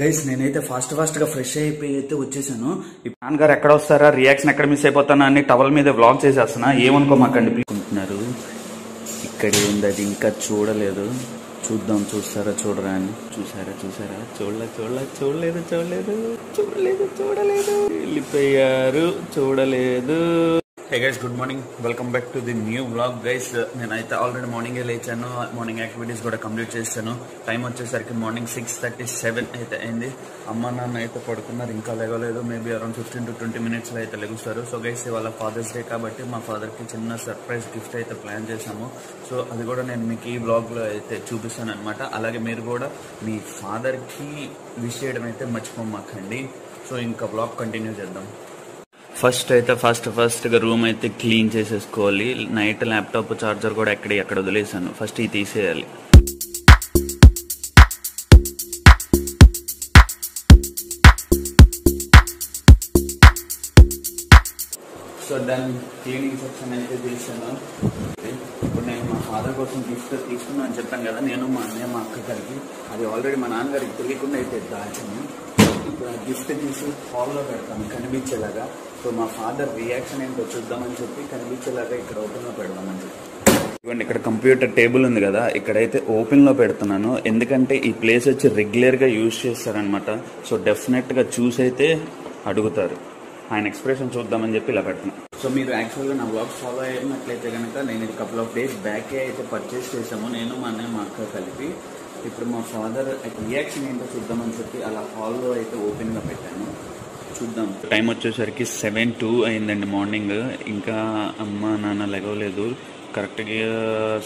Guys నేనైతే fast గా fresh అయిపోయి అయితే వచ్చేసాను. ప్లాన్ గారు ఎక్కడ వస్తారా, రియాక్షన్ ఎక్కడ మిస్ అయిపోతానా అని టవల్ మీద వ్లాగ్ చేసేస్తున్నా, ఏమనుకోమాకండి ప్లీజ్ అనుకుంటున్నారు. ఇక్కడే ఉంది అది, ఇంకా చూడలేదు, చూద్దాం చూస్తారా చూడరా అని. చూసారా చూడలేదు వెళ్ళిపోయారు, చూడలేదు. Hey guys, good morning, welcome back to the new vlog. Guys నేనైతే ఆల్రెడీ మార్నింగే లేచాను, మార్నింగ్ యాక్టివిటీస్ కూడా కంప్లీట్ చేశాను. టైం వచ్చేసరికి మార్నింగ్ 6:37 అయితే అయింది. అమ్మ నాన్న అయితే పడుకున్నారు, ఇంకా లేవలేదు. మేబీ అరౌండ్ 15 to 20 minutes అయితే లెగుస్తారు. సో గైస్ ఇవాళ ఫాదర్స్ డే కాబట్టి మా ఫాదర్కి చిన్న సర్ప్రైజ్ గిఫ్ట్ అయితే ప్లాన్ చేశాము. సో అది కూడా నేను మీకు ఈ వ్లాగ్లో అయితే చూపిస్తాను అనమాట. అలాగే మీరు కూడా మీ ఫాదర్కి విష్ చేయడం అయితే మర్చిపోమాకండి. సో ఇంకా వ్లాగ్ కంటిన్యూ చేద్దాం. ఫస్ట్ గా రూమ్ అయితే క్లీన్ చేసేసుకోవాలి. నైట్ ల్యాప్టాప్ చార్జర్ కూడా ఎక్కడ వదిలేసాను, ఫస్ట్ ఇది తీసేయాలి. సో దాని క్లీనింగ్ సెక్షన్ అయితే తీసాను. ఇప్పుడు నేను మా ఫాదర్ కోసం గిఫ్ట్ తీసుకున్నాను అని చెప్పాను కదా, నేను మా అన్నయ్య మా అక్క కలిపి అది ఆల్రెడీ మా నాన్నగారికి తెలియకుండా అయితే దాచాను. ఇప్పుడు ఆ గిఫ్ట్ తీసి హాల్లో పెడతాను కనిపించేలాగా. సో మా ఫాదర్ రియాక్షన్ ఏంటో చూద్దామని చెప్పి కనిపించేలాగా ఇక్కడ ఓపెన్లో పెడదామని చెప్పి. ఇవ్వండి, ఇక్కడ కంప్యూటర్ టేబుల్ ఉంది కదా, ఇక్కడైతే ఓపెన్లో పెడుతున్నాను. ఎందుకంటే ఈ ప్లేస్ వచ్చి రెగ్యులర్గా యూజ్ చేస్తారనమాట. సో డెఫినెట్గా చూసైతే అడుగుతారు. ఆయన ఎక్స్ప్రెషన్ చూద్దామని చెప్పి ఇలా పెడుతున్నాను. సో మీరు యాక్చువల్గా నా బ్లాగ్స్ ఫాలో అయినట్లయితే కనుక నేను ఇది కపుల్ ఆఫ్ డేస్ బ్యాకే అయితే పర్చేస్ చేసాము, నేను మా అన్నయ్య మా అక్క కలిపి. ఇప్పుడు మా ఫాదర్ రియాక్షన్ ఏంటో చూద్దామని చెప్పి అలా హాల్లో అయితే ఓపెన్గా పెట్టాను, చూద్దాం. టైం వచ్చేసరికి 7:02 అయిందండి మార్నింగ్. ఇంకా అమ్మ నాన్న లెగవలేదు. కరెక్ట్గా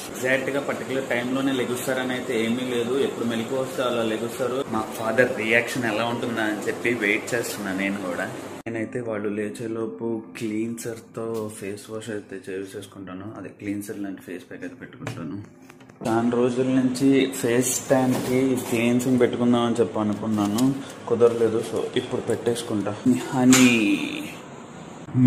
ఎగ్జాక్ట్గా పర్టికులర్ టైంలోనే లెగుస్తారని అయితే ఏమీ లేదు, ఎప్పుడు మెలకు వస్తే అలా లెగుస్తారు. మా ఫాదర్ రియాక్షన్ ఎలా ఉంటుందా అని చెప్పి వెయిట్ చేస్తున్నాను నేను కూడా. నేనైతే వాళ్ళు లేచేలోపు క్లీన్సర్తో ఫేస్ వాష్ అయితే చేసుకుంటాను, అదే క్లీన్సర్ లాంటి ఫేస్ ప్యాక్ అయితే పెట్టుకుంటాను. చాలా రోజుల నుంచి ఫేస్ ట్యాన్కి క్లీన్సింగ్ పెట్టుకుందాం అని చెప్పి అనుకున్నాను, కుదరలేదు. సో ఇప్పుడు పెట్టేసుకుంటా. Honey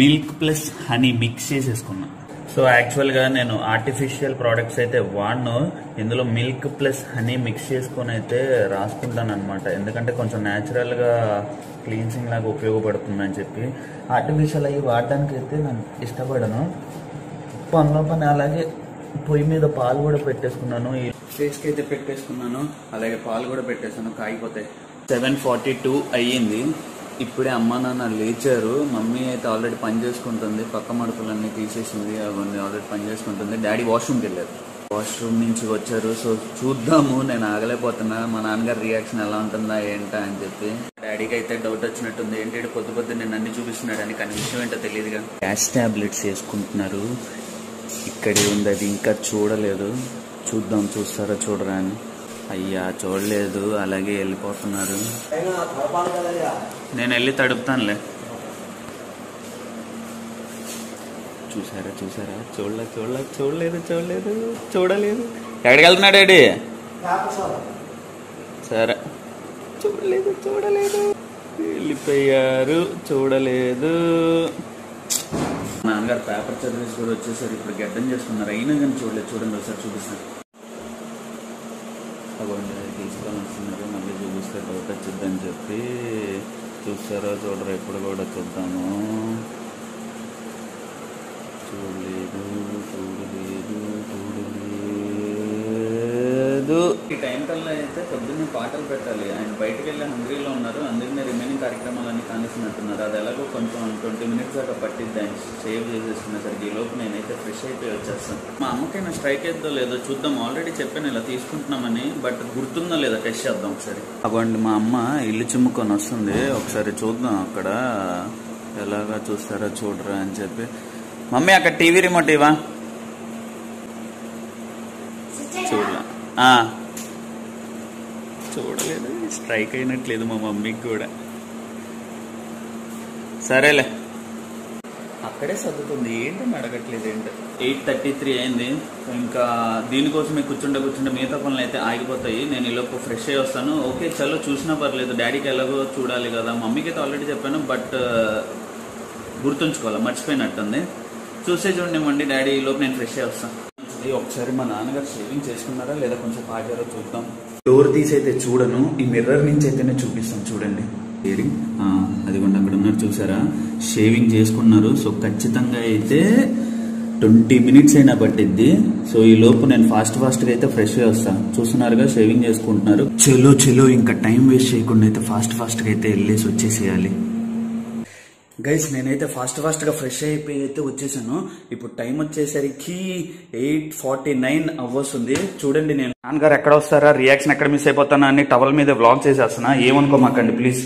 milk plus honey mix చేసేసుకున్నా. సో యాక్చువల్గా నేను ఆర్టిఫిషియల్ ప్రోడక్ట్స్ అయితే వాడను, ఇందులో మిల్క్ ప్లస్ హనీ మిక్స్ చేసుకొని అయితే రాసుకుంటాను అనమాట. ఎందుకంటే కొంచెం న్యాచురల్గా క్లీన్సింగ్ లాగా ఉపయోగపడుతుందని చెప్పి. ఆర్టిఫిషియల్ అవి వాడడానికి అయితే నేను ఇష్టపడను. పనిలో పని అలాగే పొయ్యి మీద పాలు కూడా పెట్టేసుకున్నాను, ఈ ఫేస్కి అయితే పెట్టేసుకున్నాను, అలాగే పాలు కూడా పెట్టేసాను కాగిపోతే. 7:42 అయ్యింది. ఇప్పుడే అమ్మ నాన్న లేచారు. మమ్మీ అయితే ఆల్రెడీ పని చేసుకుంటుంది, పక్క మడుపులన్నీ తీసేసింది, అవన్నీ ఆల్రెడీ పని చేసుకుంటుంది. డాడీ వాష్రూమ్కి వెళ్ళారు, వాష్రూమ్ నుంచి వచ్చారు. సో చూద్దాము, నేను ఆగలేకపోతున్నా మా నాన్నగారి రియాక్షన్ ఎలా ఉంటుందా ఏంటా అని చెప్పి. డాడీకి అయితే డౌట్ వచ్చినట్టుంది, ఏంటి పొద్దు నేను అన్ని చూపిస్తున్నాడు అని, కానీ విషయం ఏంటో తెలియదుగా. గ్యాస్ ట్యాబ్లెట్స్ వేసుకుంటున్నారు, ఇక్కడే ఉంది అది, ఇంకా చూడలేదు. చూద్దాం చూస్తారా చూడరా అని. అయ్యా చూడలేదు, అలాగే వెళ్ళిపోతున్నారు. నేను వెళ్ళి తడుపుతానులే. చూసారా చూడలేదు. ఎక్కడికి వెళ్తున్నాడు డాడీ? సరే చూడలేదు వెళ్ళిపోయారు, చూడలేదు. నాన్నగారు పేపర్ చదివేసి కూడా వచ్చేసరికి ఇప్పుడు గడ్డం చేసుకున్నారు, అయినా కానీ చూడలేదు. చూడండి ఒకసారి చూపిస్తారు, తీసుకోవాలని వస్తున్నారు, మళ్ళీ చూపిస్తే డౌట్ వచ్చిద్దని చెప్పి. చూస్తారో చూడరా ఇప్పుడు కూడా, చూద్దాము. చూడలేదు. ఈ టైం కల్లా అయితే పొద్దున్నే పాటలు పెట్టాలి. ఆయన బయటకు వెళ్ళి హంగ్రీలో ఉన్నారు, అందుకనే రిమైనింగ్ కార్యక్రమాలన్నీ కానిస్తున్నట్టున్నారు. అది ఎలాగో కొంచెం 20 minutes దాకా పట్టిద్ది ఆయన సేవ్ చేసేసుకునేసరికి. ఈ లోపు నేనైతే ఫ్రెష్ అయిపోయి వచ్చేస్తాను. మా అమ్మకైనా స్ట్రైక్ అవుతుందో లేదో చూద్దాం. ఆల్రెడీ చెప్పాను ఇలా తీసుకుంటున్నామని, బట్ గుర్తుందో లేదో టెస్ట్ చేద్దాం ఒకసారి. అవ్వండి మా అమ్మ ఇల్లు చిమ్ముకొని వస్తుంది, ఒకసారి చూద్దాం అక్కడ ఎలాగా చూస్తారా చూడరా అని చెప్పి. మమ్మీ అక్కడ టీవీ రిమోట్ ఇవా చూడలేదు. స్ట్రైక్ అయినట్లేదు మా మమ్మీకి కూడా. సరేలే అక్కడే సర్దుతుంది, ఏంటని అడగట్లేదు ఏంటో. 8:33 అయింది. ఇంకా దీనికోసమే కూర్చుంటే మిగతా పనులు అయితే ఆగిపోతాయి. నేను ఈలోపు ఫ్రెష్ అయ్యి వస్తాను. ఓకే చలో చూసినా పర్లేదు, డాడీకి ఎలాగో చూడాలి కదా. మమ్మీకి అయితే ఆల్రెడీ చెప్పాను, బట్ గుర్తుంచుకోవాలి మర్చిపోయినట్టుంది. చూసే చూడండి డాడీ, ఈలోపు నేను ఫ్రెష్ అయ్యి వస్తాను. వస్తుంది ఒకసారి మా నాన్నగారు షేవింగ్ చేసుకున్నారా లేదా కొంచెం పాగారో చూద్దాం డోర్ తీసి అయితే చూడను ఈ మిర్రర్ నుంచి అయితేనే చూపిస్తాను చూడండి షేవింగ్ అదిగోండి అక్కడ ఉన్నారు చూసారా షేవింగ్ చేసుకున్నారు సో ఖచ్చితంగా అయితే 20 మినిట్స్ అయినా పట్టింది సో ఈ లోపు నేను ఫాస్ట్ గా అయితే ఫ్రెష్ అయ్యి వస్తాను చూస్తున్నారుగా షేవింగ్ చేసుకుంటున్నారు చెలో చెలో ఇంకా టైం వేస్ట్ చేయకుండా అయితే ఫాస్ట్ గా అయితే వెళ్ళేసి వచ్చేసేయాలి గైస్ నేనైతే ఫాస్ట్ గా ఫ్రెష్ అయిపోయి అయితే వచ్చేసాను ఇప్పుడు టైం వచ్చేసరికి 8:49 అవ్వస్తుంది చూడండి నేను నాన్నగారు ఎక్కడ వస్తారా రియాక్షన్ ఎక్కడ మిస్ అయిపోతానా అని టవల్ మీద వ్లాగ్ చేసేస్తున్నా ఏమనుకోమాకండి ప్లీజ్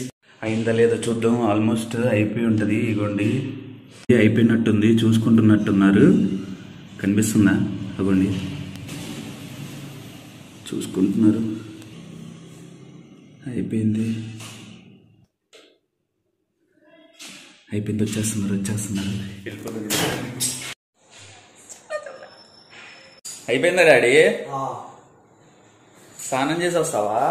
అయిందా లేదో చూద్దాం ఆల్మోస్ట్ అయిపోయి ఉంటుంది ఇగోండి అయిపోయినట్టుంది చూసుకుంటున్నట్టున్నారు కనిపిస్తుందా అగోండి చూసుకుంటున్నారు అయిపోయింది వచ్చేస్తున్నారు అయిపోయిందా డాడీ స్నానం చేసి వస్తావా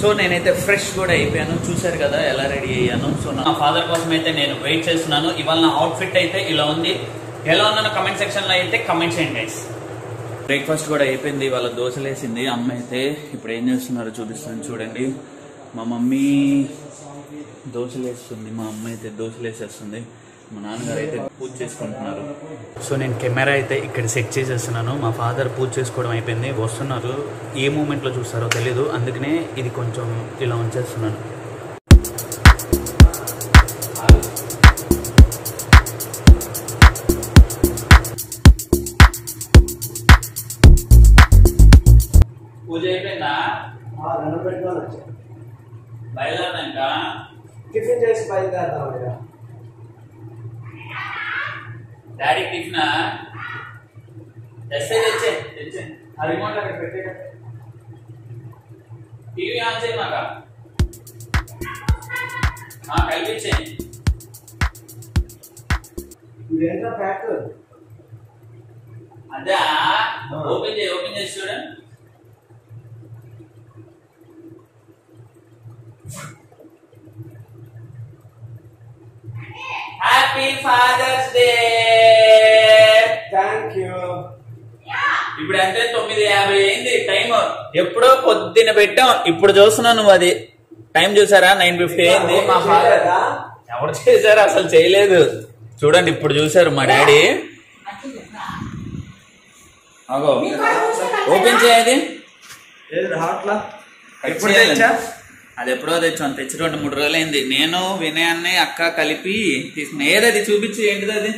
సో నేనైతే ఫ్రెష్ కూడా అయిపోయాను చూసారు కదా ఎలా రెడీ అయ్యాను సో నా ఫాదర్ కోసం అయితే నేను వెయిట్ చేస్తున్నాను ఇవాళ నా అవుట్ ఫిట్ అయితే ఇలా ఉంది ఎలా ఉందన్న కమెంట్ సెక్షన్ లో అయితే కమెంట్ చేయండి బ్రేక్ఫాస్ట్ కూడా అయిపోయింది ఇవాళ దోశలు వేసింది అమ్మ అయితే ఇప్పుడు ఏం చేస్తున్నారో చూపిస్తాను చూడండి మా మమ్మీ దోశలు వేస్తుంది మా అమ్మ అయితే దోశలు వేసేస్తుంది మా నాన్నగారు అయితే పూజ చేసుకుంటున్నారు సో నేను కెమెరా అయితే ఇక్కడ సెట్ చేసేస్తున్నాను మా ఫాదర్ పూజ చేసుకోవడం అయిపోయింది వస్తున్నారు ఏ మూమెంట్లో చూస్తారో తెలీదు అందుకనే ఇది కొంచెం ఇలా ఉంచేస్తున్నాను పూజ అయిపోయిందా టిఫిన్ చేసి బయలుదేరుతావా డాడీ టిఫిన్ టీవీ ఆన్ చేయి మాక కల్పించేయండి అదే ఓపెన్ చేసి చూడండి Happy Father's Day. Thank you. ఇప్పుడు అంటే 9:50 అయింది టైం ఎప్పుడో పొద్దున పెట్టాం ఇప్పుడు చూస్తున్నాను అది టైం చూసారా 9:50 అయింది మా ఫాదర్ ఎవరు చేశారు అసలు చేయలేదు చూడండి ఇప్పుడు చూసారు మా డాడీ ఓపెన్ చేయది అది ఎప్పుడో తెచ్చాను తెచ్చి 2-3 రోజులు అయింది నేను వినయ అన్నయ్య అక్క కలిపి తీసుకున్నా ఏదది చూపించి ఏంటిది అది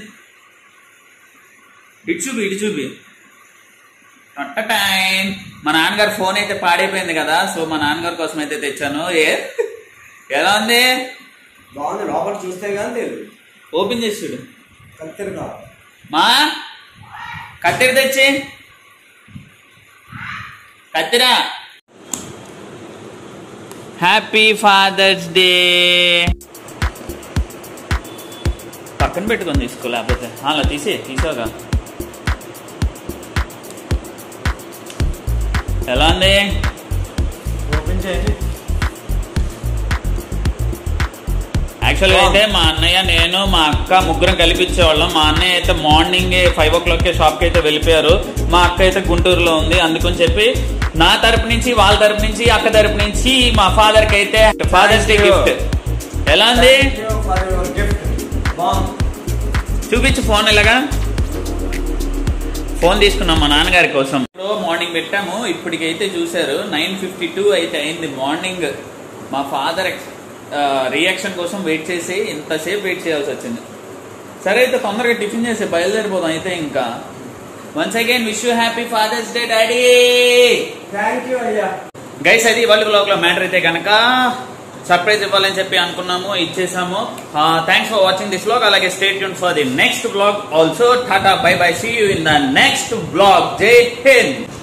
ఇటు చూపి టైం మా నాన్నగారు ఫోన్ అయితే పాడైపోయింది కదా సో మా నాన్నగారి కోసం అయితే తెచ్చాను ఎలా ఉంది బాగుంది లోపల చూస్తే కానీ ఓపెన్ చేసి చూడు కత్తిరి మా కత్తిరి తెచ్చి కత్తిరా హ్యాపీ ఫాదర్స్ డే పక్కన పెట్టుకొని తీసుకో లేకపోతే అలా తీసాగా ఎలా ఉంది ఓపెన్ చేయండి యాక్చువల్గా అయితే మా అన్నయ్య నేను మా అక్క ముగ్గురం కలిపించేవాళ్ళం మా అన్నయ్య అయితే మార్నింగ్ 5 o'clock షాప్కి అయితే వెళ్ళిపోయారు మా అక్క అయితే గుంటూరులో ఉంది అందుకని చెప్పి నా తరపు నుంచి వాళ్ళ తరపు నుంచి అక్క తరపు నుంచి మా ఫాదర్ కి అయితే ఫాదర్స్ డే గిఫ్ట్ ఎలా ఉంది చూపించు ఫోన్ ఇలాగా ఫోన్ తీసుకున్నాం మా నాన్నగారి కోసం ఇప్పుడు మార్నింగ్ పెట్టాము ఇప్పటికైతే చూసారు 9:52 అయితే అయింది మార్నింగ్ మా ఫాదర్ రియాక్షన్ కోసం వెయిట్ చేసి ఇంతసేపు వెయిట్ చేయాల్సి వచ్చింది సరే అయితే తొందరగా టిఫిన్ చేసి బయలుదేరిపోదాం అయితే ఇంకా Once again, wish you happy Father's Day, Daddy. Thank you, Ayya. Guys, అది వాళ్ళ బ్లాగ్ లో మ్యాటర్ అయితే కనుక సర్ప్రైజ్ ఇవ్వాలని చెప్పి అనుకున్నాము ఇచ్చేసాము thanks for watching this blog అలాగే stay tune for the next blog also tata bye bye see you in the next blog జై హింద్